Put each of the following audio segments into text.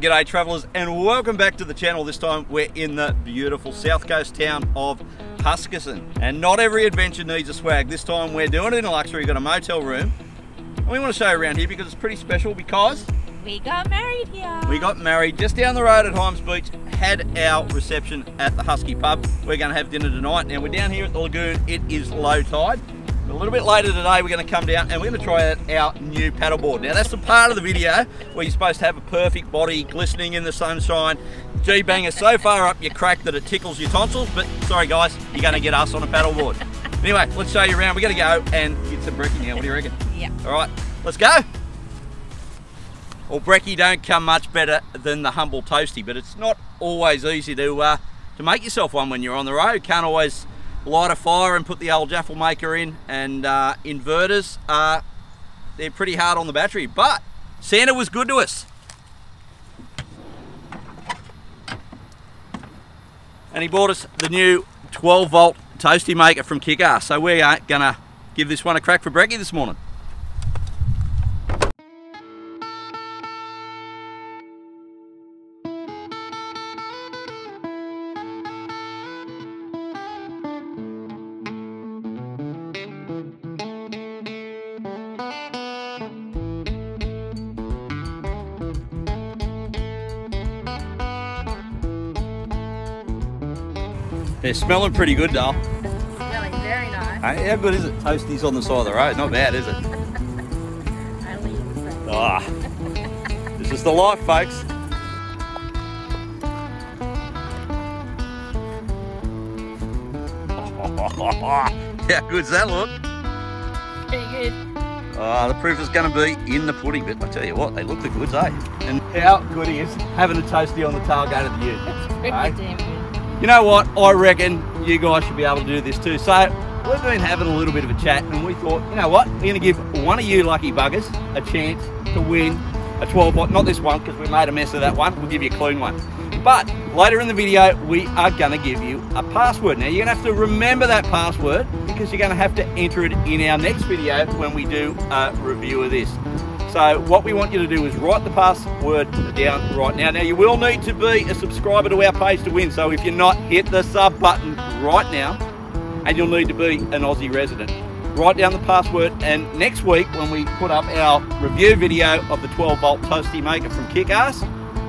Well, g'day travellers, and welcome back to the channel. This time we're in the beautiful south coast town of Huskisson. And not every adventure needs a swag. This time we're doing it in a luxury. We've got a motel room. And we want to show you around here because it's pretty special because... we got married here. We got married just down the road at Hyams Beach, had our reception at the Husky pub. We're going to have dinner tonight. Now we're down here at the lagoon. It is low tide. A little bit later today we're going to come down and we're going to try out our new paddleboard. Now that's the part of the video where you're supposed to have a perfect body glistening in the sunshine. G-banger so far up your crack that it tickles your tonsils, but sorry guys, you're going to get us on a paddleboard. Anyway, let's show you around. We're going to go and get some brekkie now. What do you reckon? Yeah. Alright, let's go. Well, brekkie don't come much better than the humble toastie, but it's not always easy to make yourself one when you're on the road. Can't always light a fire and put the old jaffle maker in, and inverters, they're pretty hard on the battery, but Santa was good to us. And he bought us the new 12 volt toasty maker from Kickass, so we are gonna give this one a crack for brekkie this morning. They're smelling pretty good, Dale. Smelling very nice. How good is it? Toasties on the side of the road. Not bad, is it? Only inside. Ah, this is the life, folks. How good's that look? Pretty good. The proof is going to be in the pudding, but I tell you what, they look the goods, eh? And how good is having a toastie on the tailgate of the ute? It's pretty damn good. You know what, I reckon you guys should be able to do this too. So we've been having a little bit of a chat and we thought, you know what, we're going to give one of you lucky buggers a chance to win a 12 volt, not this one because we made a mess of that one, we'll give you a clean one. But later in the video, we are going to give you a password. Now you're going to have to remember that password because you're going to have to enter it in our next video when we do a review of this. So what we want you to do is write the password down right now. Now you will need to be a subscriber to our page to win. So if you're not, hit the sub button right now and you'll need to be an Aussie resident. Write down the password and next week when we put up our review video of the 12 volt toasty maker from Kickass,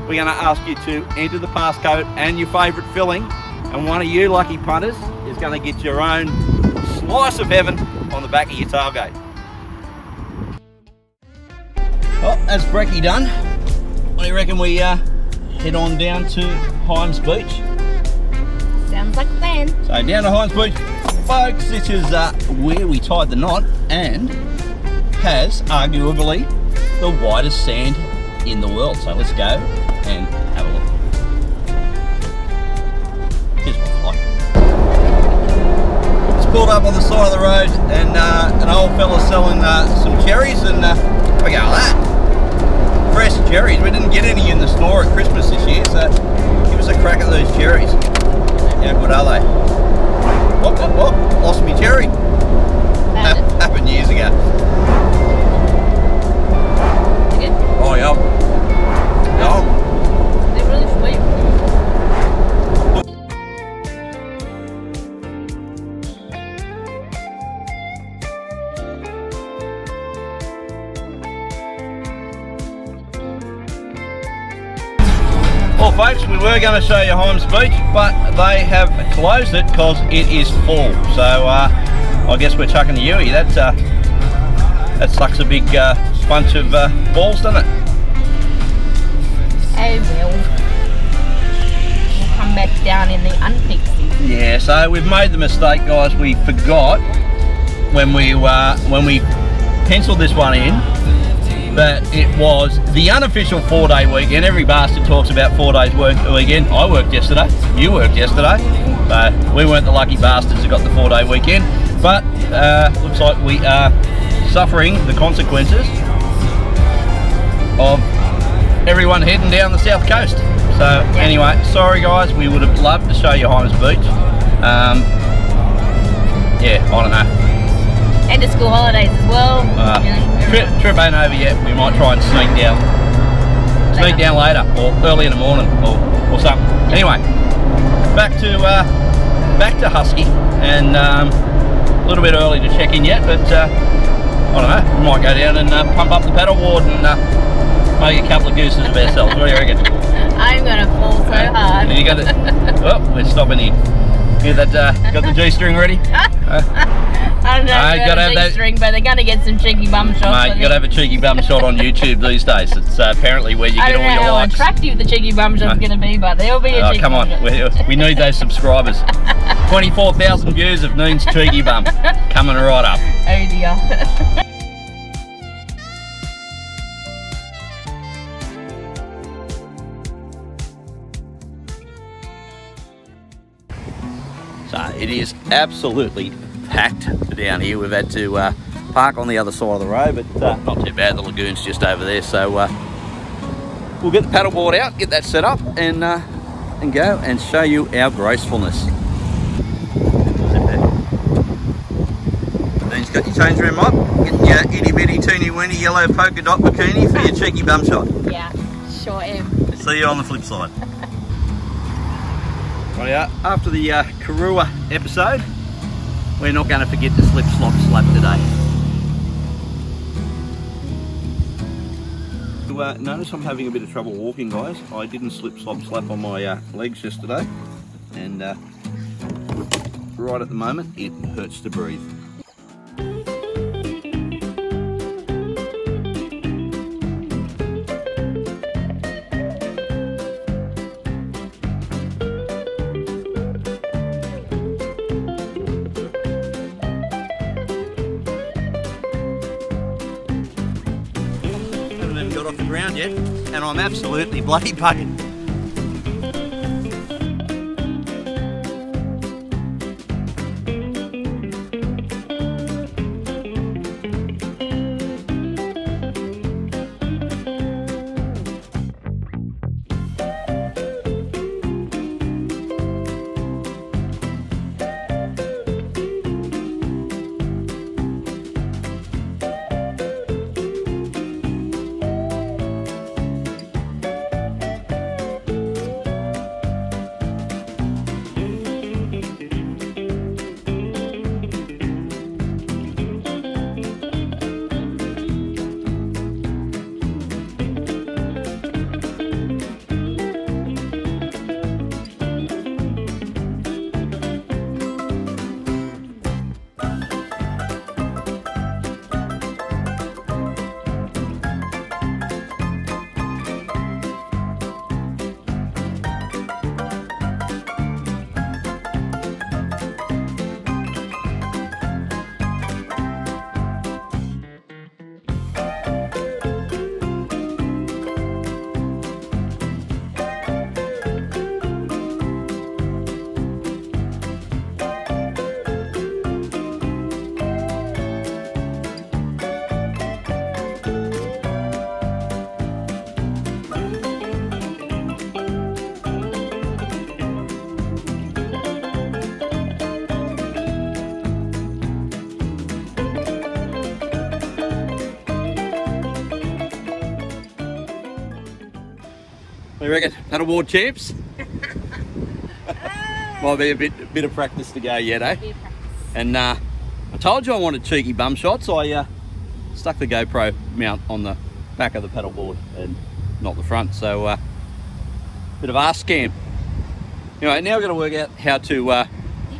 we're gonna ask you to enter the passcode and your favorite filling. And one of you lucky punters is gonna get your own slice of heaven on the back of your tailgate. Well, that's brekkie done. What do you reckon we head on down to Hyams Beach? Sounds like a plan. So down to Hyams Beach, folks, this is where we tied the knot and has arguably the widest sand in the world. So let's go and have a look. Here's what I like. It's pulled up on the side of the road and an old fella selling some cherries and we go like that. Fresh cherries. We didn't get any in the store at Christmas this year, so give us a crack at those cherries. How good are they? Whoop, whoop, whoop. Lost me cherry. Happened years ago. Good? Oh, yeah. Oh. They're really sweet. Well folks, we were going to show you Hyams Beach, but they have closed it because it is full. So I guess we're chucking the Yui. That sucks a big bunch of balls, doesn't it? Oh well. We'll come back down in the unpicked. Yeah, so we've made the mistake guys, we forgot when we penciled this one in, that it was the unofficial 4-day weekend. Every bastard talks about 4 days work a weekend. I worked yesterday, you worked yesterday, so we weren't the lucky bastards who got the 4-day weekend, but looks like we are suffering the consequences of everyone heading down the south coast. So anyway, sorry guys, we would have loved to show you Hyams Beach. Yeah, I don't know. And to school holidays as well. Trip ain't over yet. We might try and sneak down meet down later, or early in the morning, or something. Anyway, back to Husky, and a little bit early to check in yet, but I don't know, we might go down and pump up the paddle ward and make a couple of gooses of ourselves. What do you reckon? I'm gonna fall so hard. You got the, oh, we're stopping here. You got the G-string ready? I don't know about a G-string, but they're going to get some cheeky bum shots. Mate, you've got to have a cheeky bum shot on YouTube these days. It's apparently where you get all your likes. I don't know how attractive the cheeky bum shot's going to be, but there'll be a cheeky bum shot. Oh, come on. We need those subscribers. 24,000 views of Noon's cheeky bum. Coming right up. Oh dear. It is absolutely packed down here. We've had to park on the other side of the road, but not too bad. The lagoon's just over there, so we'll get the paddleboard out, get that set up, and go and show you our gracefulness. Dean's got your change room up, getting your itty bitty teeny weeny yellow polka dot bikini for your cheeky bum shot. Yeah, sure am. See you on the flip side. Right, after the Karua episode, we're not going to forget to slip, slop, slap today. You notice I'm having a bit of trouble walking, guys. I didn't slip, slop, slap on my legs yesterday, and right at the moment it hurts to breathe. Off the ground yet, and I'm absolutely bloody bugging. You reckon, paddleboard champs? Might be a bit of practice to go yet, eh? And I told you I wanted cheeky bum shots. I stuck the GoPro mount on the back of the paddleboard and not the front, so bit of ass scam. Anyway, now we've got to work out how to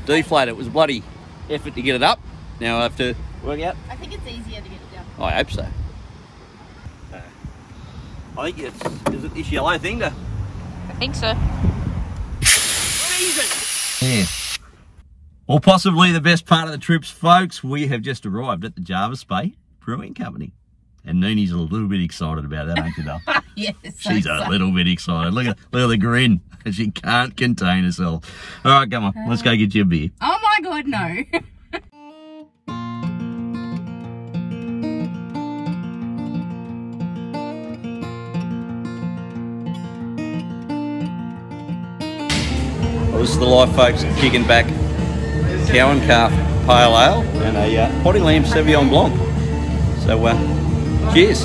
deflate it. It was a bloody effort to get it up. Now I have to work out. I think it's easier to get it down. I hope so. I think it's, is it this yellow thing to? I think so. What is it? Yeah. Well, possibly the best part of the trips, folks. We have just arrived at the Jervis Bay Brewing Company. And Nini's a little bit excited about that, ain't you, Del? Yes. She's a little bit excited. Look at the grin. She can't contain herself. All right, come on. Let's go get you a beer. Oh, my God, no. This is the life, folks. Kicking back cow and calf pale ale and a potty lamb Sauvignon Blanc. So cheers.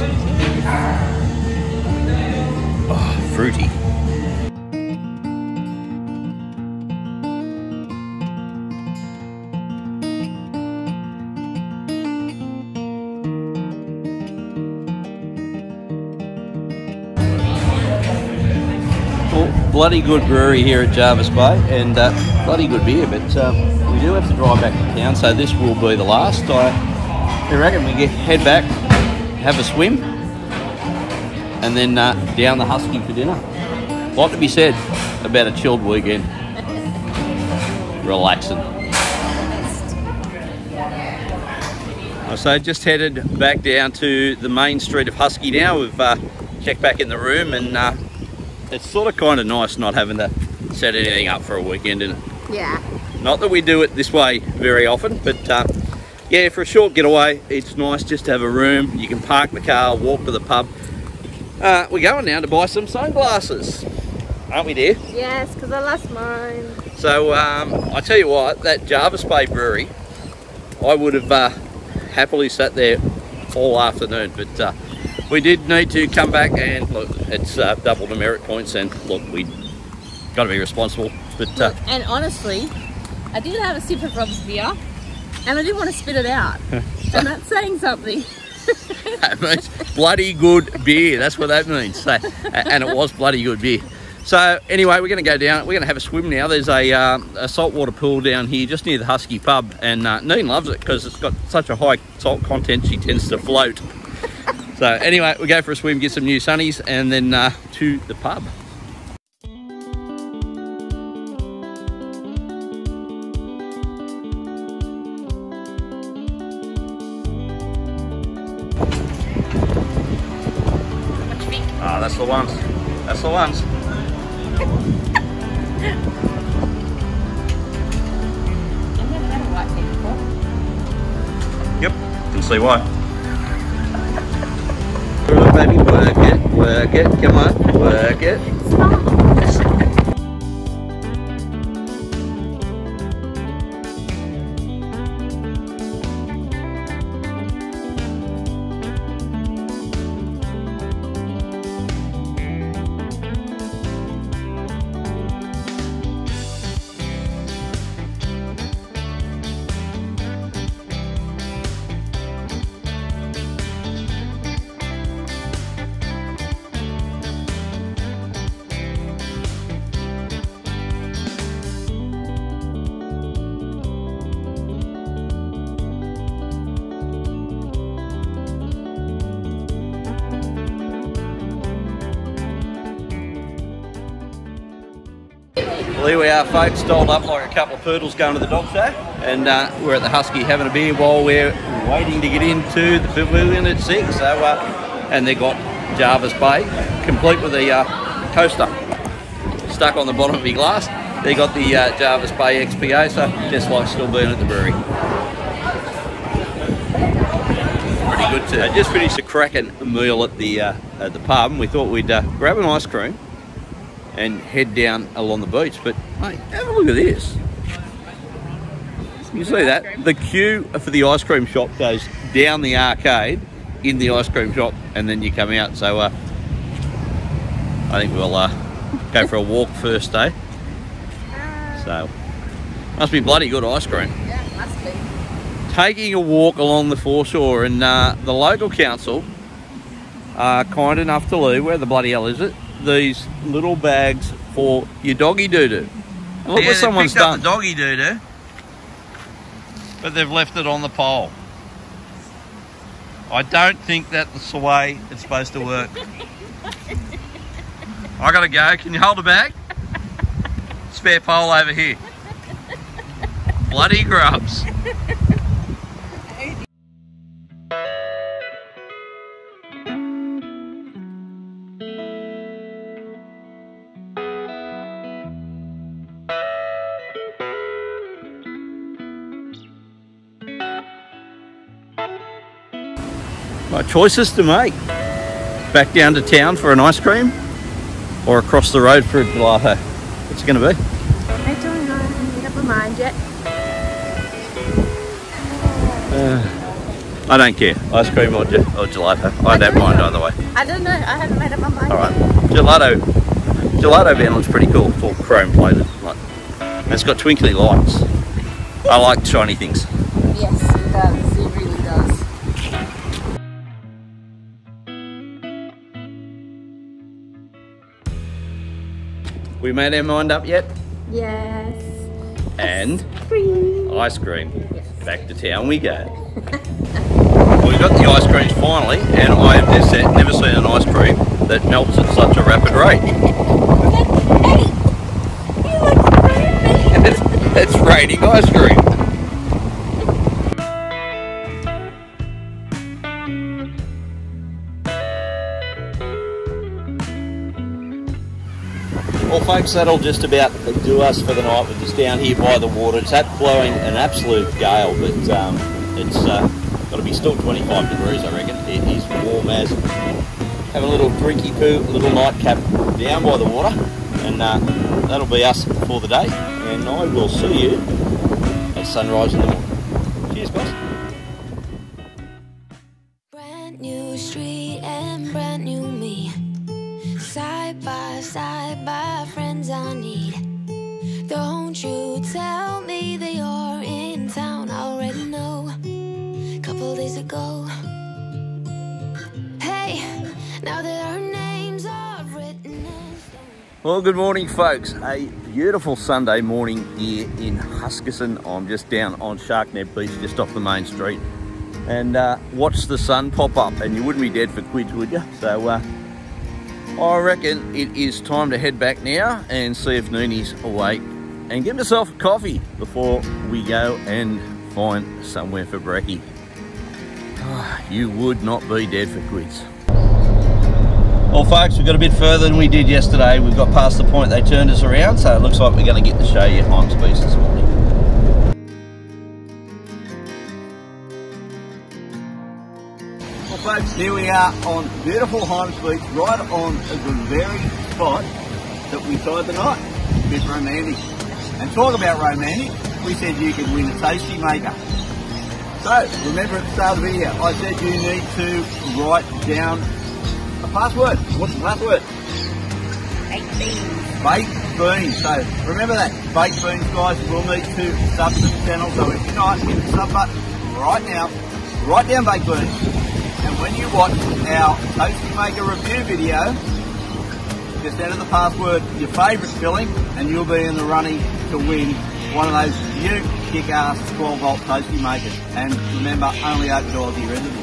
Oh, fruity. Bloody good brewery here at Jervis Bay, and bloody good beer, but we do have to drive back to town, so this will be the last. I reckon we head back, have a swim, and then down the Husky for dinner. A lot to be said about a chilled weekend. Relaxing. So just headed back down to the main street of Husky now. We've checked back in the room, and it's sort of kind of nice not having to set anything up for a weekend, isn't it? Yeah. Not that we do it this way very often, but yeah, for a short getaway, it's nice just to have a room. You can park the car, walk to the pub. We're going now to buy some sunglasses, aren't we, dear? Yes, because I lost mine. So I tell you what, that Jervis Bay Brewery, I would have happily sat there all afternoon, but we did need to come back, and look, it's double the merit points, and look, we got to be responsible. But look, and honestly, I did have a sip of Rob's beer, and I didn't want to spit it out, and that's saying something. That means bloody good beer, that's what that means. So, and it was bloody good beer. So anyway, we're going to go down, we're going to have a swim now. There's a saltwater pool down here just near the Husky pub, and Neen loves it because it's got such a high salt content, she tends to float. So anyway, we'll go for a swim, get some new sunnies, and then to the pub. Ah, oh, that's the ones. That's the ones. I've never had a white before. Yep, can see why. Right, baby, work it, come on, work it. Here we are, folks, stalled up like a couple of poodles going to the dog show, and we're at the Husky having a beer while we're waiting to get into the pavilion at 6. So, and they've got Jervis Bay, complete with a coaster stuck on the bottom of your glass. They got the Jervis Bay XPA, so just like still being at the brewery. Pretty good too. I just finished a cracking meal at the pub, and we thought we'd grab an ice cream and head down along the beach, but mate, have a look at this. You see that? The queue for the ice cream shop goes down the arcade, in the ice cream shop, and then you come out. So I think we'll go for a walk first, eh? So, must be bloody good ice cream. Yeah, it must be. Taking a walk along the foreshore, and the local council are kind enough to leave, where the bloody hell is it? These little bags for your doggy doo-doo. Look what someone's done. They picked up the doggy doo-doo, but they've left it on the pole. I don't think that's the way it's supposed to work. I gotta go. Can you hold a bag? Spare pole over here. Bloody grubs. Choices to make. Back down to town for an ice cream, or across the road for a gelato. What's it going to be? I don't know. I haven't made up my mind yet. I don't care. Ice cream or gelato. I don't mind either way. I don't know. I haven't made up my mind. Alright. Gelato van looks pretty cool. It's all chrome plated. Like, and it's got twinkly lights. I like shiny things. Yes, it does. It really does. We made our mind up yet? Yes. And ice cream. Yes. Back to town we go. Well, we got the ice creams finally, and I have never seen an ice cream that melts at such a rapid rate. Hey, you look crazy. And it's raining ice cream. Well folks, that'll just about do us for the night. We're just down here by the water. It's blowing an absolute gale, but it's got to be still 25 degrees I reckon. It is warm as. Have a little drinky poo, little nightcap down by the water, and that'll be us for the day, and I will see you at sunrise in the morning. Cheers guys. Brand new street and brand new me. Side by friends I need. Don't you tell me that you're in town, I already know. Couple days ago. Hey, now that our names are written in stone. Well, good morning folks. A beautiful Sunday morning here in Huskisson. I'm just down on Sharknab Beach, just off the main street. And watch the sun pop up, and you wouldn't be dead for quids, would you? So I reckon it is time to head back now and see if Noonie's awake and get myself a coffee before we go and find somewhere for brekkie. Oh, you would not be dead for quids. Well folks, we've got a bit further than we did yesterday. We've got past the point they turned us around, so it looks like we're going to get to show you Hyams Beach this morning. Folks, here we are on beautiful Hyams Beach, right on the very spot that we tied the knot. A bit romantic. And talk about romantic, we said you could win a tasty maker. So, remember at the start of the video, I said you need to write down a password. What's the password? Baked beans. Baked beans. So, remember that. Baked beans, guys. We'll need to sub to the channel. So, if you're not, hit the sub button right now. Write down baked beans. And when you watch our Toasty Maker review video, just enter the password, your favourite filling, and you'll be in the running to win one of those new Kickass 12 volt Toasty Makers. And remember, only $8 your residence.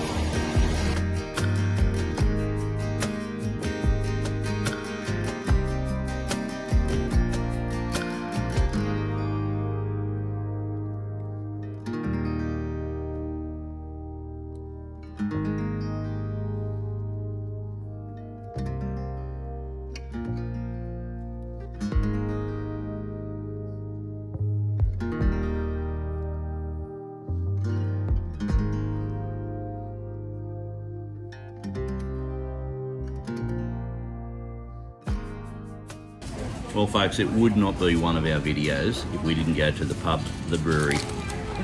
Well folks, it would not be one of our videos if we didn't go to the pub, the brewery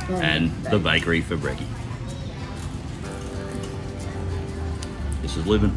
and the bakery for brekkie. This is living.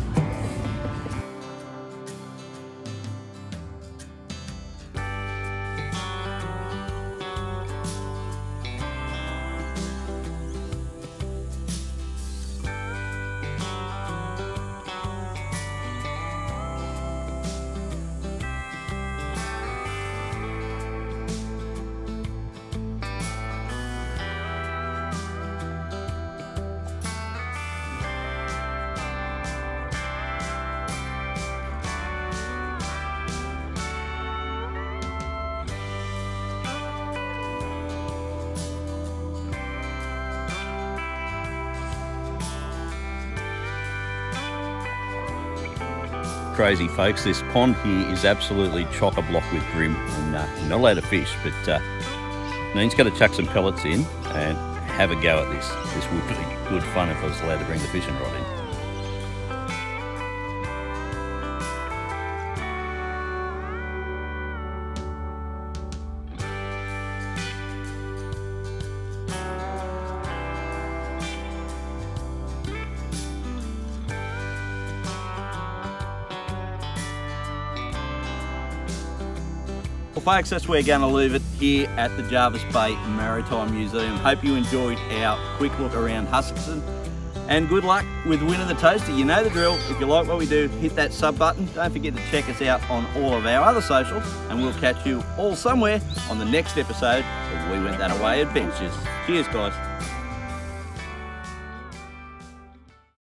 Crazy folks, this pond here is absolutely chock-a-block with brim, and you're not allowed to fish, but Neen's going to chuck some pellets in and have a go at this. This would be good fun if I was allowed to bring the fishing rod in. Well folks, that's where we're going to leave it here at the Jervis Bay Maritime Museum. Hope you enjoyed our quick look around Huskisson. And good luck with winning the toaster. You know the drill. If you like what we do, hit that sub button. Don't forget to check us out on all of our other socials, and we'll catch you all somewhere on the next episode of We Went That Away Adventures. Cheers, guys.